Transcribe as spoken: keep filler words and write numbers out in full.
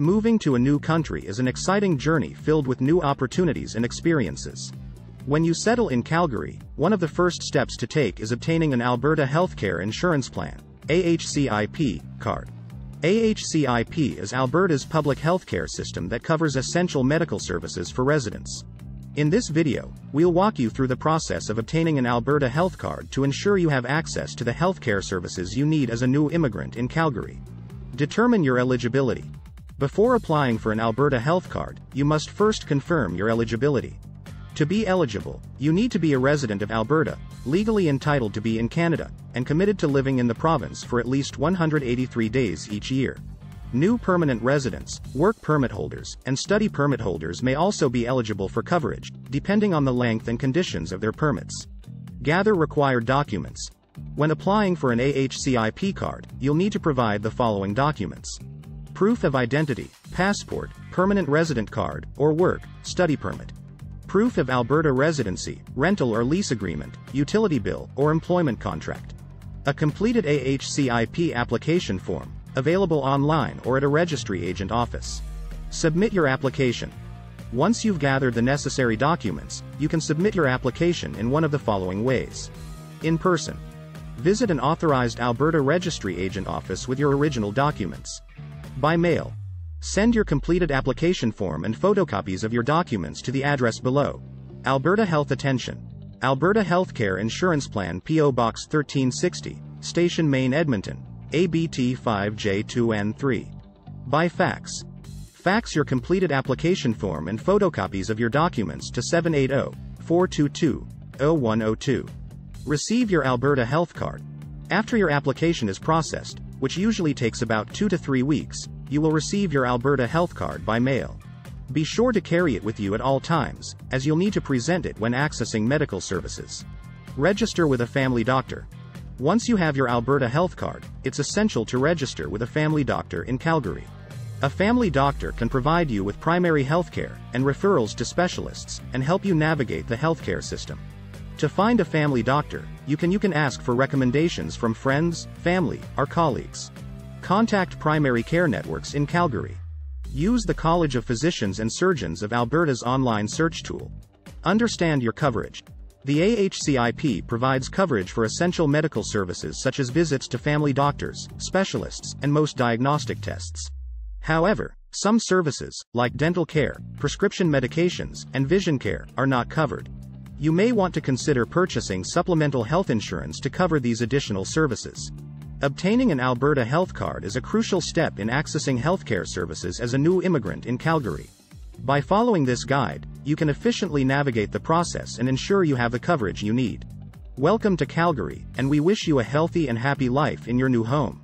Moving to a new country is an exciting journey filled with new opportunities and experiences. When you settle in Calgary, one of the first steps to take is obtaining an Alberta Health Care Insurance Plan (A H C I P) card. A H C I P is Alberta's public healthcare system that covers essential medical services for residents. In this video, we'll walk you through the process of obtaining an Alberta Health Card to ensure you have access to the healthcare services you need as a new immigrant in Calgary. Determine your eligibility. Before applying for an Alberta Health Card, you must first confirm your eligibility. To be eligible, you need to be a resident of Alberta, legally entitled to be in Canada, and committed to living in the province for at least one hundred eighty-three days each year. New permanent residents, work permit holders, and study permit holders may also be eligible for coverage, depending on the length and conditions of their permits. Gather required documents. When applying for an A H C I P card, you'll need to provide the following documents: proof of identity, passport, permanent resident card, or work, study permit. Proof of Alberta residency, rental or lease agreement, utility bill, or employment contract. A completed A H C I P application form, available online or at a registry agent office. Submit your application. Once you've gathered the necessary documents, you can submit your application in one of the following ways. In person. Visit an authorized Alberta registry agent office with your original documents. By mail. Send your completed application form and photocopies of your documents to the address below. Alberta Health Attention. Alberta Health Care Insurance Plan P O Box thirteen sixty, Station Main Edmonton, A B T five J two N three. By fax. Fax your completed application form and photocopies of your documents to seven eight zero, four two two, zero one zero two. Receive your Alberta Health Card. After your application is processed, which usually takes about two to three weeks, you will receive your Alberta Health Card by mail. Be sure to carry it with you at all times, as you'll need to present it when accessing medical services. Register with a family doctor. Once you have your Alberta Health Card, it's essential to register with a family doctor in Calgary. A family doctor can provide you with primary health care and referrals to specialists, and help you navigate the healthcare system. To find a family doctor, you can you can ask for recommendations from friends, family, or colleagues. Contact primary care networks in Calgary. Use the College of Physicians and Surgeons of Alberta's online search tool. Understand your coverage. The A H C I P provides coverage for essential medical services such as visits to family doctors, specialists, and most diagnostic tests. However, some services, like dental care, prescription medications, and vision care, are not covered. You may want to consider purchasing supplemental health insurance to cover these additional services. Obtaining an Alberta Health Card is a crucial step in accessing healthcare services as a new immigrant in Calgary. By following this guide, you can efficiently navigate the process and ensure you have the coverage you need. Welcome to Calgary, and we wish you a healthy and happy life in your new home.